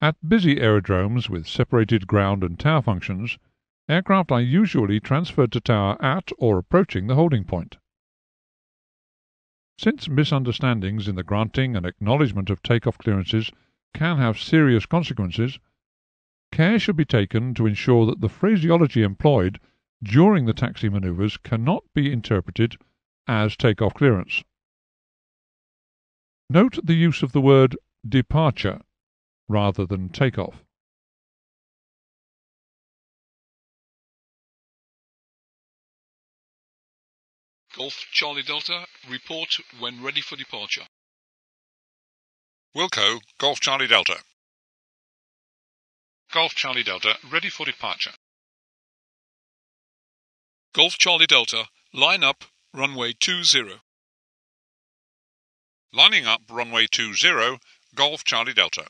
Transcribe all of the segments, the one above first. At busy aerodromes with separated ground and tower functions, aircraft are usually transferred to tower at or approaching the holding point. Since misunderstandings in the granting and acknowledgement of takeoff clearances can have serious consequences, care should be taken to ensure that the phraseology employed during the taxi maneuvers cannot be interpreted as takeoff clearance. Note the use of the word departure rather than takeoff. Golf Charlie Delta, report when ready for departure. Wilco, Golf Charlie Delta. Golf Charlie Delta, ready for departure. Golf Charlie Delta, line up, runway 20. Lining up, runway 20, Golf Charlie Delta.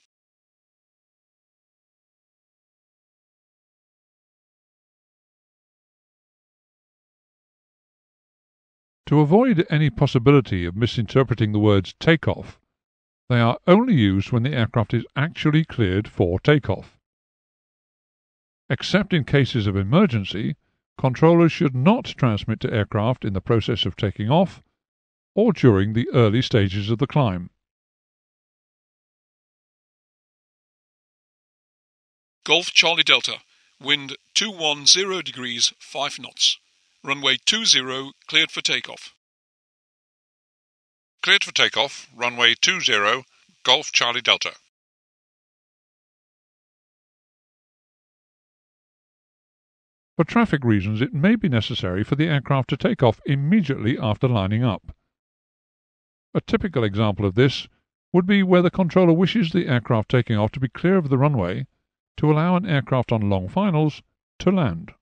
To avoid any possibility of misinterpreting the words takeoff, they are only used when the aircraft is actually cleared for takeoff. Except in cases of emergency, controllers should not transmit to aircraft in the process of taking off or during the early stages of the climb. Golf Charlie Delta, wind 210 degrees 5 knots. Runway 20, cleared for takeoff. Cleared for takeoff, runway 20, Golf Charlie Delta. For traffic reasons, it may be necessary for the aircraft to take off immediately after lining up. A typical example of this would be where the controller wishes the aircraft taking off to be clear of the runway to allow an aircraft on long finals to land.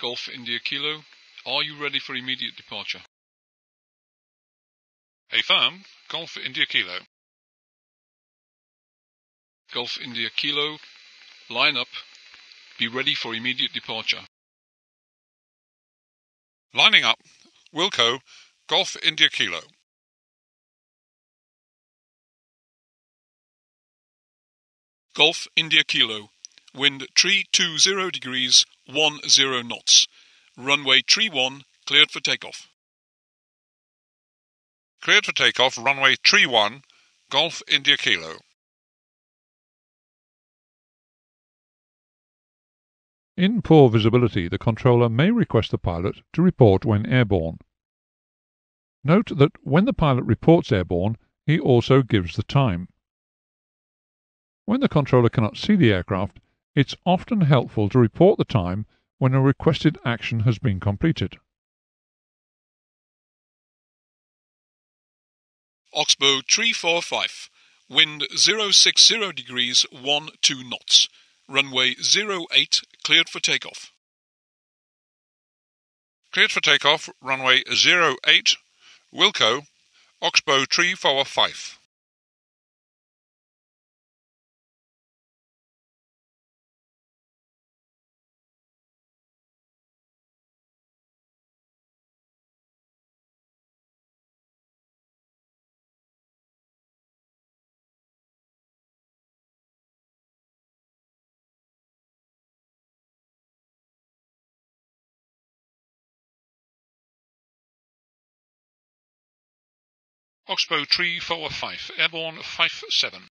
Golf India Kilo, are you ready for immediate departure? Affirm, Golf India Kilo. Golf India Kilo, line up, be ready for immediate departure. Lining up, Wilco, Golf India Kilo. Golf India Kilo, wind 320 degrees 10 knots. Runway 31, cleared for takeoff. Cleared for takeoff, runway 31, Golf India Kilo. In poor visibility, the controller may request the pilot to report when airborne. Note that when the pilot reports airborne, he also gives the time. When the controller cannot see the aircraft, it's often helpful to report the time when a requested action has been completed. Oxbow 345, wind 060 degrees 12 knots, runway 08, cleared for takeoff. Cleared for takeoff, runway 08, Wilco, Oxbow 345. Oxbow 345, airborne 57.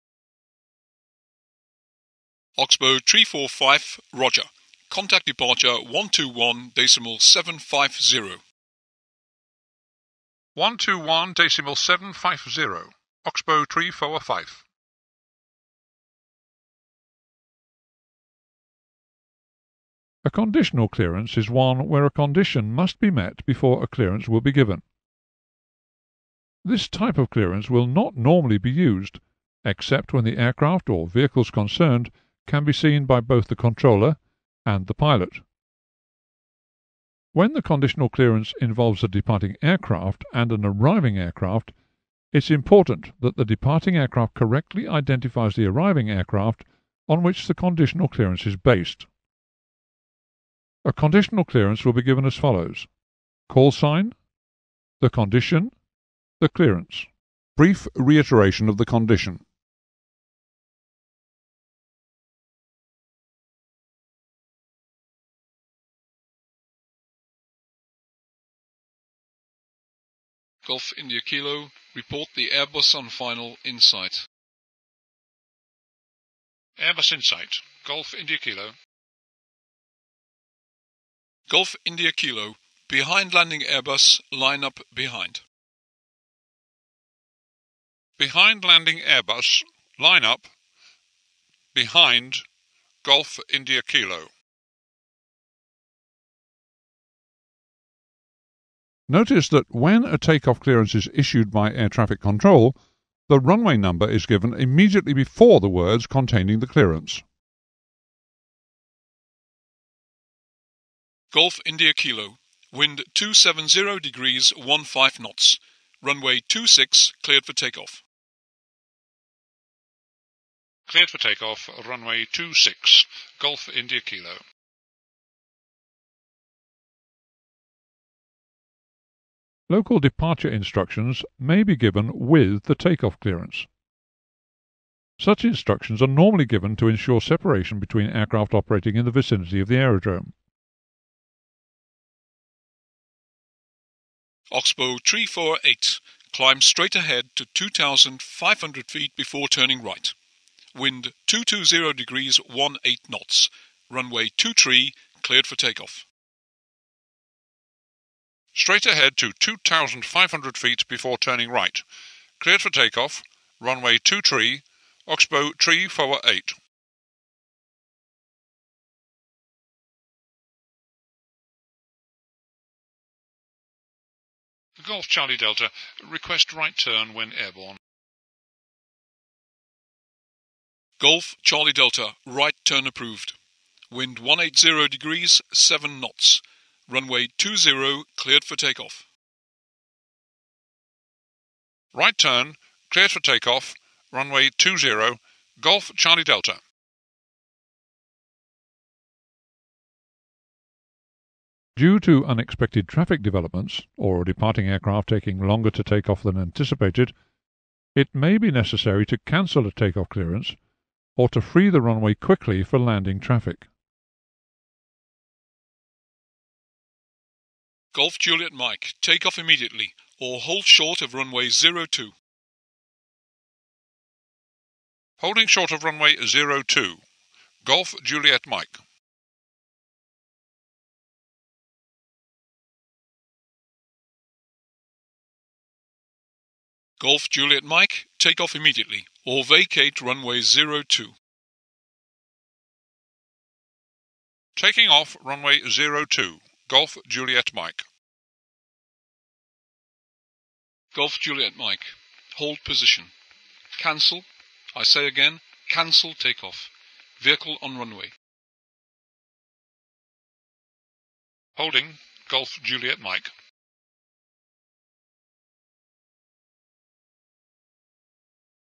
Oxbow 345, roger. Contact departure 121.750. 121.750, Oxbow 345. A conditional clearance is one where a condition must be met before a clearance will be given. This type of clearance will not normally be used, except when the aircraft or vehicles concerned can be seen by both the controller and the pilot. When the conditional clearance involves a departing aircraft and an arriving aircraft, it's important that the departing aircraft correctly identifies the arriving aircraft on which the conditional clearance is based. A conditional clearance will be given as follows: call sign, the condition, the clearance, Brief reiteration of the condition. Golf India Kilo, report the Airbus on final insight. Airbus insight, Golf India Kilo. Golf India Kilo, behind landing Airbus, line up behind. Behind landing Airbus, line up, behind, Golf India Kilo. Notice that when a takeoff clearance is issued by air traffic control, the runway number is given immediately before the words containing the clearance. Golf India Kilo, wind 270 degrees 15 knots, runway 26 cleared for takeoff. Cleared for takeoff, runway 26, Golf India Kilo. Local departure instructions may be given with the takeoff clearance. Such instructions are normally given to ensure separation between aircraft operating in the vicinity of the aerodrome. Oxbow 348, climb straight ahead to 2,500 feet before turning right. Wind 220 degrees 18 knots. Runway 23, cleared for takeoff. Straight ahead to 2,500 feet before turning right. Cleared for takeoff, runway 23, Oxbow 348. Golf Charlie Delta, request right turn when airborne. Golf Charlie Delta, right turn approved. Wind 180 degrees, 7 knots. Runway 20 cleared for takeoff. Right turn, cleared for takeoff, runway 20, Golf Charlie Delta. Due to unexpected traffic developments, or a departing aircraft taking longer to take off than anticipated, it may be necessary to cancel a takeoff clearance or to free the runway quickly for landing traffic. Golf Juliet Mike, take off immediately, or hold short of runway 02. Holding short of runway 02, Golf Juliet Mike. Golf Juliet Mike, take off immediately, or vacate runway 02. Taking off runway 02. Golf Juliet Mike. Golf Juliet Mike, hold position. Cancel, I say again, cancel takeoff. Vehicle on runway. Holding, Golf Juliet Mike.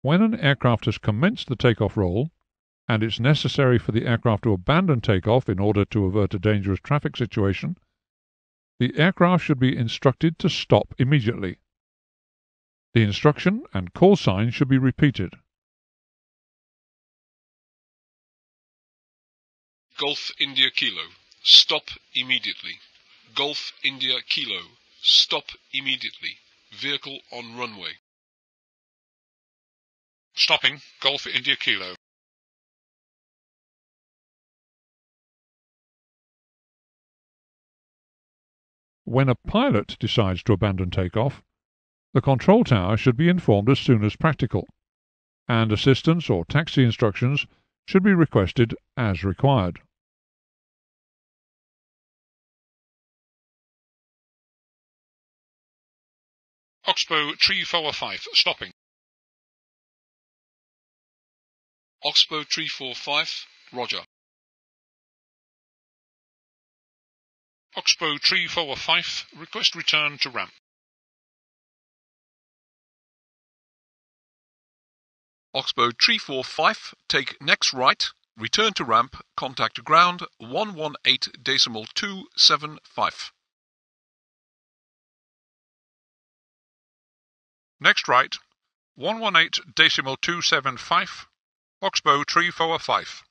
When an aircraft has commenced the takeoff roll, and it's necessary for the aircraft to abandon takeoff in order to avert a dangerous traffic situation, the aircraft should be instructed to stop immediately. The instruction and call sign should be repeated. Golf India Kilo, stop immediately. Golf India Kilo, stop immediately. Vehicle on runway. Stopping, Golf India Kilo. When a pilot decides to abandon takeoff, the control tower should be informed as soon as practical, and assistance or taxi instructions should be requested as required. Oxbow 345, stopping. Oxbow 345, roger. Oxbow 345, request return to ramp. Oxbow 345, take next right, return to ramp, contact ground 118.275. Next right, 118.275, Oxbow 345.